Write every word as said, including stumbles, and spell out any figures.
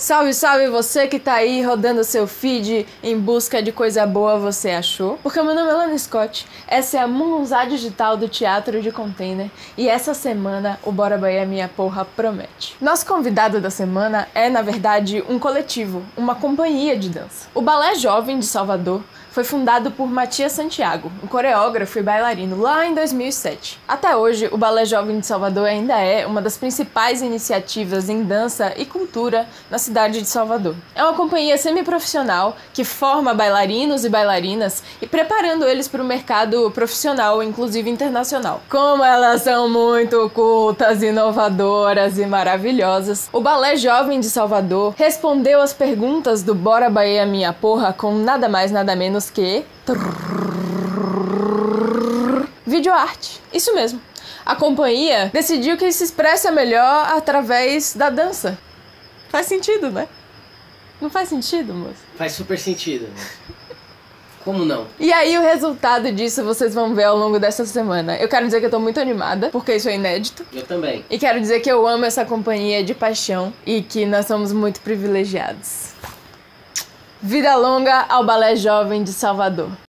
Salve, salve você que tá aí rodando seu feed em busca de coisa boa, você achou? Porque meu nome é Lana Scott, essa é a Mungunzá Digital do Teatro de Container e essa semana o Bora Bahia Minha Porra promete. Nosso convidado da semana é, na verdade, um coletivo, uma companhia de dança. O Balé Jovem de Salvador foi fundado por Matias Santiago, um coreógrafo e bailarino, lá em dois mil e sete. Até hoje, o Balé Jovem de Salvador ainda é uma das principais iniciativas em dança e cultura na cidade de Salvador. É uma companhia semiprofissional que forma bailarinos e bailarinas e preparando eles para o mercado profissional, inclusive internacional. Como elas são muito cultas, inovadoras e maravilhosas, o Balé Jovem de Salvador respondeu às perguntas do Bora Bahia Minha Porra com nada mais, nada menos que videoarte. Isso mesmo. A companhia decidiu que se expressa melhor através da dança. Faz sentido, né? Não faz sentido, moço? Faz super sentido, moço. Como não? E aí o resultado disso vocês vão ver ao longo dessa semana. Eu quero dizer que eu tô muito animada, porque isso é inédito. Eu também. E quero dizer que eu amo essa companhia de paixão e que nós somos muito privilegiados. Vida longa ao Balé Jovem de Salvador.